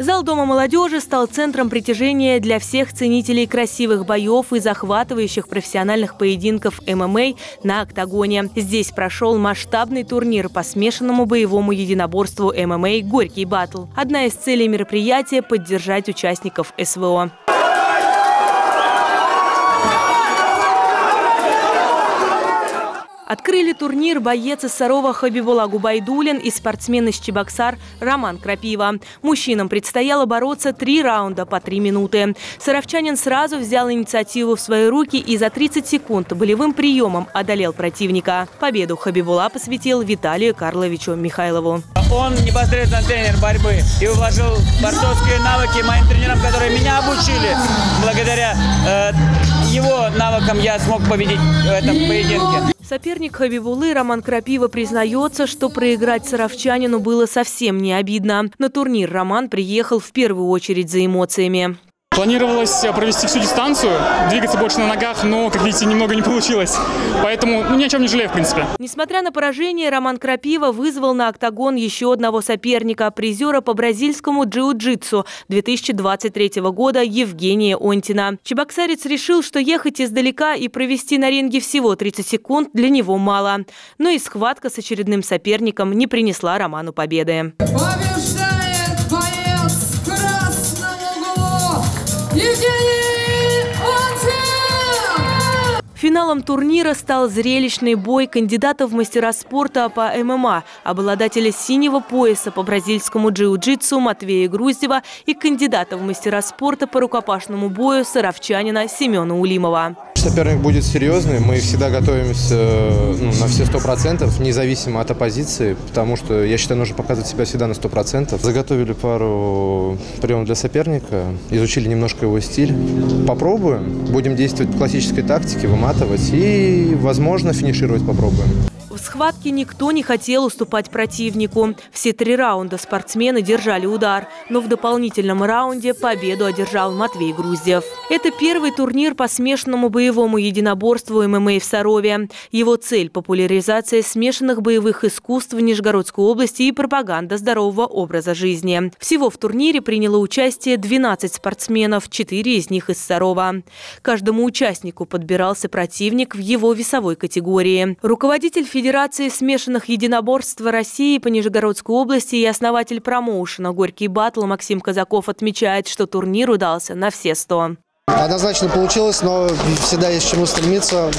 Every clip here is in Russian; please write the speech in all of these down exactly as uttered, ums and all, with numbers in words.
Зал Дома молодежи стал центром притяжения для всех ценителей красивых боев и захватывающих профессиональных поединков ММА на октагоне. Здесь прошел масштабный турнир по смешанному боевому единоборству ММА «Горький батл». Одна из целей мероприятия – поддержать участников СВО. Открыли турнир боец из Сарова Хабибулла Губайдулин и спортсмен из Чебоксар Роман Крапива. Мужчинам предстояло бороться три раунда по три минуты. Саровчанин сразу взял инициативу в свои руки и за тридцать секунд болевым приемом одолел противника. Победу Хабибулла посвятил Виталию Карловичу Михайлову. Он непосредственно тренер борьбы и вложил борцовские навыки моим тренерам, которые меня обучили. Благодаря э, его навыкам я смог победить в этом поединке. Соперник Хабибуллы Роман Крапива признается, что проиграть саровчанину было совсем не обидно. На турнир Роман приехал в первую очередь за эмоциями. Планировалось провести всю дистанцию, двигаться больше на ногах, но, как видите, немного не получилось. Поэтому ну, ни о чем не жалею, в принципе. Несмотря на поражение, Роман Крапива вызвал на октагон еще одного соперника, призера по бразильскому джиу-джитсу две тысячи двадцать третьего года Евгения Онтина. Чебоксарец решил, что ехать издалека и провести на ринге всего тридцать секунд для него мало. Но и схватка с очередным соперником не принесла Роману победы. Побеждает боец в красном углу Евгений Онтин! Финалом турнира стал зрелищный бой кандидатов в мастера спорта по ММА, обладателя синего пояса по бразильскому джиу-джитсу Матвея Груздева и кандидата в мастера спорта по рукопашному бою саровчанина Семена Улимова. Соперник будет серьезный, мы всегда готовимся ну, на все сто процентов, независимо от оппозиции, потому что, я считаю, нужно показывать себя всегда на сто процентов. Заготовили пару приемов для соперника, изучили немножко его стиль. Попробуем, будем действовать по классической тактике, выматывать и, возможно, финишировать попробуем. В схватке никто не хотел уступать противнику. Все три раунда спортсмены держали удар, но в дополнительном раунде победу одержал Матвей Груздев. Это первый турнир по смешанному боевому единоборству ММА в Сарове. Его цель – популяризация смешанных боевых искусств в Нижегородской области и пропаганда здорового образа жизни. Всего в турнире приняло участие двенадцать спортсменов, четыре из них из Сарова. Каждому участнику подбирался противник в его весовой категории. Руководитель Федерации смешанных единоборств России по Нижегородской области и основатель промоушена «Горький батл» Максим Казаков отмечает, что турнир удался на все сто. Однозначно получилось, но всегда есть к чему стремиться.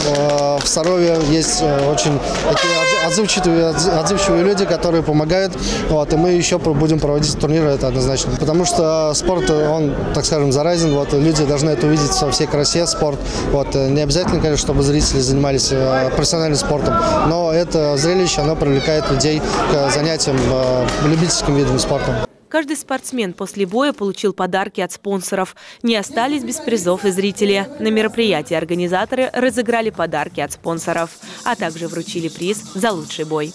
В Сарове есть очень такие отзывчивые, отзывчивые люди, которые помогают. Вот, и мы еще будем проводить турниры, это однозначно. Потому что спорт, он, так скажем, заразен. Вот, люди должны это увидеть во всей красе, спорт. Вот, не обязательно, конечно, чтобы зрители занимались профессиональным спортом. Но это зрелище, оно привлекает людей к занятиям любительским видом спорта. Каждый спортсмен после боя получил подарки от спонсоров. Не остались без призов и зрители. На мероприятии организаторы разыграли подарки от спонсоров, а также вручили приз за лучший бой.